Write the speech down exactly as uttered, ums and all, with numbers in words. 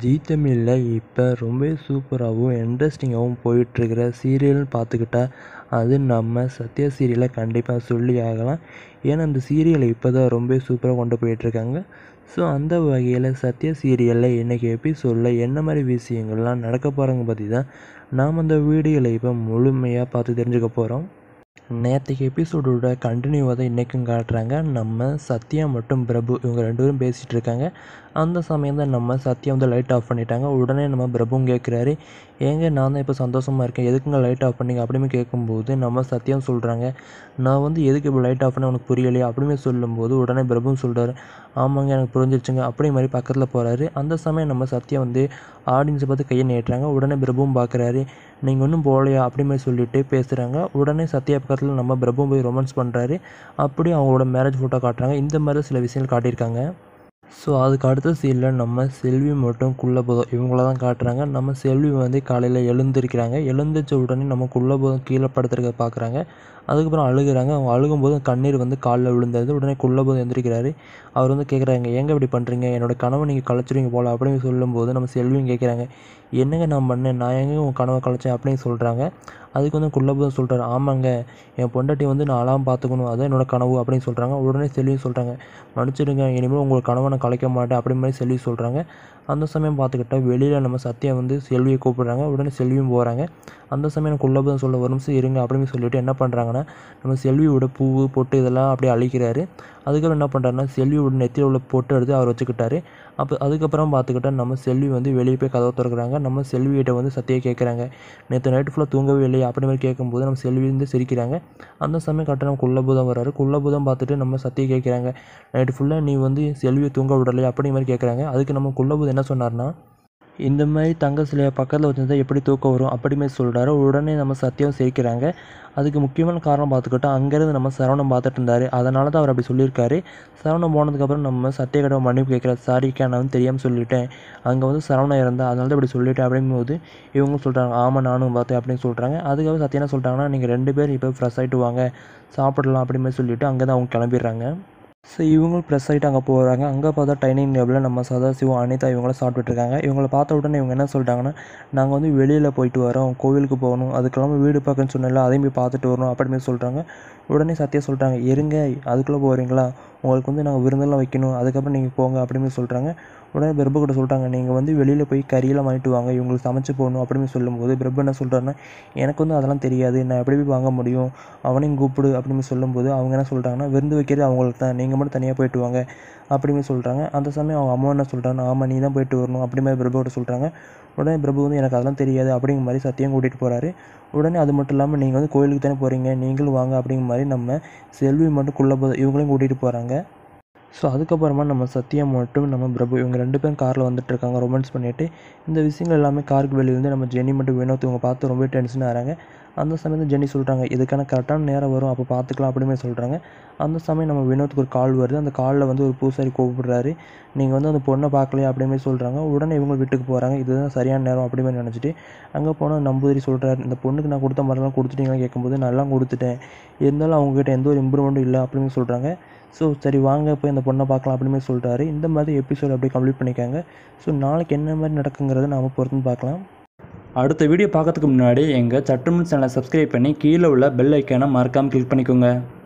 ஜீ தமிழில் இப்போ ரொம்ப சூப்பராகவும் இன்ட்ரெஸ்டிங்காகவும் போயிட்டுருக்கிற சீரியல்னு பார்த்துக்கிட்டா அது நம்ம சத்யா சீரியலை கண்டிப்பாக சொல்லி ஆகலாம். ஏன்னா அந்த சீரியலை இப்போ தான் ரொம்ப சூப்பராக கொண்டு போயிட்டுருக்காங்க. ஸோ அந்த வகையில் சத்யா சீரியலில் இன்றைக்கி எபிசோடில் என்ன மாதிரி விஷயங்கள்லாம் நடக்க போகிறாங்க பற்றி தான் நாம் அந்த வீடியோவில் இப்போ முழுமையாக பார்த்து தெரிஞ்சுக்க போகிறோம். நேற்றுக்கு எபிசோடோட கண்டினியூவாக தான் இன்றைக்கும் காட்டுறாங்க. நம்ம சத்யா மற்றும் பிரபு இவங்க ரெண்டு பேரும் பேசிகிட்டு இருக்காங்க. அந்த சமயம் தான் நம்ம சத்யா வந்து லைட் ஆஃப் பண்ணிட்டாங்க. உடனே நம்ம பிரபுவும் கேட்குறாரு, ஏங்க நான் தான் இப்போ சந்தோஷமாக இருக்கேன், எதுக்குங்க லைட் ஆஃப் பண்ணிங்க அப்படின்னு கேட்கும்போது நம்ம சத்யாவும் சொல்கிறாங்க, நான் வந்து எதுக்கு இப்போ லைட் ஆஃப் பண்ண உனக்கு புரியலையே அப்படின்னு சொல்லும்போது உடனே பிரபுவும் சொல்கிறாரு, ஆமாங்க எனக்கு புரிஞ்சிருச்சுங்க அப்படி மாதிரி பக்கத்தில் போகிறாரு. அந்த சமயம் நம்ம சத்யா வந்து ஆடியன்ஸை பார்த்து கையை நீட்டுறாங்க. உடனே பிரபுவும் பார்க்குறாரு, நீங்கள் ஒன்றும் போகலையா அப்படி மாதிரி சொல்லிட்டு பேசுகிறாங்க. உடனே சத்யா பக்கத்தில் நம்ம பிரபுவும் போய் ரொமான்ஸ் பண்ணுறாரு. அப்படி அவங்களோட மேரேஜ் ஃபோட்டோ காட்டுறாங்க. இந்த மாதிரி சில விஷயங்கள் காட்டியிருக்காங்க. ஸோ அதுக்கு அடுத்த சீனில் நம்ம செல்வி மட்டும் குள்ள போதும் இவங்கள தான் காட்டுறாங்க. நம்ம செல்வி வந்து காலையில் எழுந்திருக்கிறாங்க. எழுந்திரிச்ச உடனே நம்ம குள்ள போதும் கீழே படுத்துருக்க பார்க்குறாங்க. அதுக்கப்புறம் அழுகிறாங்க. அவங்க அழுகும்போது கண்ணீர் வந்து காலில் விழுந்தது. உடனே குள்ள போதும் எழுந்திருக்கிறாரு. அவர் வந்து கேட்குறாங்க, எங்க இப்படி பண்ணுறீங்க, என்னோடய கனவை நீங்கள் கலைச்சிடுவீங்க போல அப்படின்னு சொல்லும்போது நம்ம செல்வியும் கேட்குறாங்க, என்னங்க நான் பண்ணேன், நான் எங்கே உங்கள் கனவை கலைச்சேன் அப்படின்னு சொல்கிறாங்க. அதுக்கு வந்து குள்ள போதும் சொல்கிறாரு, ஆமாங்க என் பொண்டாட்டி வந்து நான் அழகாக பார்த்துக்கணும் அதான் என்னோடய கனவு அப்படின்னு சொல்கிறாங்க. உடனே செல்வியும் சொல்கிறாங்க, மன்னிச்சிடுங்க இனிமேல் உங்கள் கனவை நான் கலைக்க மாட்டேன் அப்படி மாதிரி செல்வி சொல்கிறாங்க. அந்த சமயம் பார்த்துக்கிட்டா வெளியில் நம்ம சத்யா வந்து செல்வியை கூப்பிட்றாங்க. உடனே செல்வியும் போகிறாங்க. அந்த சமயம் குள்ள போதும் சொல்ல ஒரு நிமிஷம் இருங்க அப்படின்னு சொல்லிவிட்டு என்ன பண்ணுறாங்கன்னா நம்ம செல்வியோட பூ பொட்டு இதெல்லாம் அப்படியே அழிக்கிறாரு. அதுக்கப்புறம் என்ன பண்ணுறாருன்னா செல்வியோட நெத்தியில் உள்ள பொட்டு எடுத்து அவர் வச்சுக்கிட்டாரு. அப்போ அதுக்கப்புறம் பார்த்துக்கிட்டா நம்ம செல்வி வந்து வெளியே போய் கதவை திறக்கிறாங்க. நம்ம செல்வியிட்ட வந்து சத்தியை கேட்குறாங்க, நேற்று நைட்டு ஃபுல்லாக தூங்கவே இல்லையா அப்படி மாதிரி கேட்கும்போது நம்ம செல்வி வந்து சிரிக்கிறாங்க. அந்த சமயம் கட்ட நம்ம குள்ள போதும் வர்றாரு. குள்ள போதும் பார்த்துட்டு நம்ம சத்தியை கேட்குறாங்க, நைட்டு ஃபுல்லாக நீ வந்து செல்வியை தூங்க விடலையே அப்படி மாதிரி கேட்குறாங்க. அதுக்கு நம்ம குள்ள போதும் என்ன சொன்னார்னா, இந்த மாதிரி தங்க சிலையை பக்கத்தில் வச்சுருந்தா எப்படி தூக்க வரும் அப்படிமாரி சொல்கிறாரு. உடனே நம்ம சத்தியம் சேர்க்கிறாங்க. அதுக்கு முக்கியமான காரணம் பார்த்துக்கிட்டா அங்கேருந்து நம்ம சரவணம் பார்த்துட்டு இருந்தார், அதனால தான் அவர் அப்படி சொல்லியிருக்காரு. சரவணம் போனதுக்கப்புறம் நம்ம சத்திய கடை மன்னிப்பு கேட்குறாரு, சாரிக்கா நான் வந்து தெரியாமல் சொல்லிவிட்டேன், அங்கே வந்து சரவணம் இருந்தால் அதனால தான் இப்படி சொல்லிவிட்டேன் அப்படிங்கும்போது இவங்களும் சொல்கிறாங்க, ஆமாம் நானும் பார்த்தேன் அப்படின்னு சொல்கிறாங்க. அதுக்கப்புறம் சத்தியம் என்ன சொல்கிறாங்கன்னா, நீங்கள் ரெண்டு பேர் இப்போ ஃப்ரெஷ் ஆகிட்டு வாங்க சாப்பிடலாம் அப்படிமாரி சொல்லிவிட்டு அங்கே தான் அவங்க கிளம்பிடுறாங்க. ஸோ இவங்களும் ப்ரெஸ் ஆகிட்டு அங்கே போகிறாங்க. அங்கே பார்த்தா டைனிங் டேபிளில் நம்ம சதாசிவம் அனிதா இவங்களாம் சாப்பிட்டுருக்காங்க. இவங்களை பார்த்த உடனே இவங்க என்ன சொல்லிட்டாங்கன்னா, நாங்கள் வந்து வெளியில் போயிட்டு வரோம், கோவிலுக்கு போகணும், அதுக்கெல்லாம வீடு பார்க்கன்னு சொன்னால அதையும் போய் பார்த்துட்டு வரணும் அப்படிமாரி சொல்கிறாங்க. உடனே சத்யா சொல்கிறாங்க, இருங்க அதுக்குள்ளே போகிறீங்களா, உங்களுக்கு வந்து நாங்கள் விருந்தெல்லாம் வைக்கணும் அதுக்கப்புறம் நீங்கள் போங்க அப்படிமாரி சொல்கிறாங்க. உடனே பிரபு கிட்ட சொல்கிறாங்க, நீங்கள் வந்து வெளியில் போய் கறியெல்லாம் வாங்கிட்டு வாங்க, இவங்களுக்கு சமைச்சு போகணும் அப்படின்னு சொல்லும்போது பிரபு என்ன சொல்கிறாருன்னா, எனக்கு வந்து அதெல்லாம் தெரியாது, நான் எப்படி போய் வாங்க முடியும், அவனையும் கூப்பிடு அப்படின்னு சொல்லும்போது அவங்க என்ன சொல்கிறாங்கன்னா, விருந்து வைக்கிறது அவங்களுக்கு தான், நீங்கள் மட்டும் தனியாக போயிட்டு வாங்க அப்படின்னு சொல்கிறாங்க. அந்த சமயம் அவங்க அம்மா என்ன சொல்கிறாங்கன்னா, ஆமாம் நீ தான் போயிட்டு வரணும் அப்படி மாதிரி பிரபு கிட்ட சொல்கிறாங்க. உடனே பிரபு வந்து எனக்கு அதெல்லாம் தெரியாது அப்படிங்கிற மாதிரி சத்தியம் கூட்டிகிட்டு போகிறாரு. உடனே அது மட்டும் இல்லாமல் நீங்கள் வந்து கோயிலுக்கு தானே போகிறீங்க நீங்களும் வாங்க அப்படிங்கிற மாதிரி நம்ம செல்வி மட்டும் குள்ள போது இவங்களையும் கூட்டிகிட்டு போகிறாங்க. ஸோ அதுக்கப்புறமா நம்ம சத்யா மட்டும் நம்ம பிரபு இவங்க ரெண்டு பேரும் காரில் வந்துட்டு இருக்காங்க ரொமான்ஸ் பண்ணிவிட்டு. இந்த விஷயங்கள் எல்லாமே காருக்கு வெளியே வந்து நம்ம ஜெனி மட்டும் வினோத் இவங்க பார்த்து ரொம்ப டென்ஷன் ஆகிறாங்க. அந்த சமயத்தில் ஜெனி சொல்கிறாங்க, இதுக்கான கரெக்டான நேரம் வரும் அப்போ பார்த்துக்கலாம் அப்படிமே சொல்கிறாங்க. அந்த சமயம் நம்ம வினோத்துக்கு ஒரு கால் வருது. அந்த காலில் வந்து ஒரு பூசாரி கூப்பிடுறாரு, நீங்கள் வந்து அந்த பொண்ணை பார்க்கலையே அப்படிமாரி சொல்கிறாங்க. உடனே இவங்க வீட்டுக்கு போகிறாங்க, இதுதான் சரியான நேரம் அப்படிமாரி நினச்சிட்டு அங்கே போனால் நம்பூதிரி சொல்கிறாரு, இந்த பொண்ணுக்கு நான் கொடுத்த மாதிரிலாம் கொடுத்துட்டீங்கன்னு கேட்கும்போது நல்லா கொடுத்துட்டேன், இருந்தாலும் அவங்ககிட்ட எந்த ஒரு இம்ப்ரூவ்மெண்ட்டும் இல்லை அப்படின்னு சொல்கிறாங்க. ஸோ சரி வாங்க போய் அந்த பொண்ணை பார்க்கலாம் அப்படிமாரி சொல்கிறாரு. இந்த மாதிரி எபிசோட் அப்படியே கம்ப்ளீட் பண்ணிக்காங்க. ஸோ நாளைக்கு என்ன மாதிரி நடக்குங்கிறத நாம் பொறுத்துன்னு பார்க்கலாம். அடுத்த வீடியோ பார்க்கறதுக்கு முன்னாடி எங்கள் சற்றுமுன் சேனலை சப்ஸ்கிரைப் பண்ணி கீழே உள்ள பெல் ஐக்கானை மறக்காமல் கிளிக் பண்ணிக்கோங்க.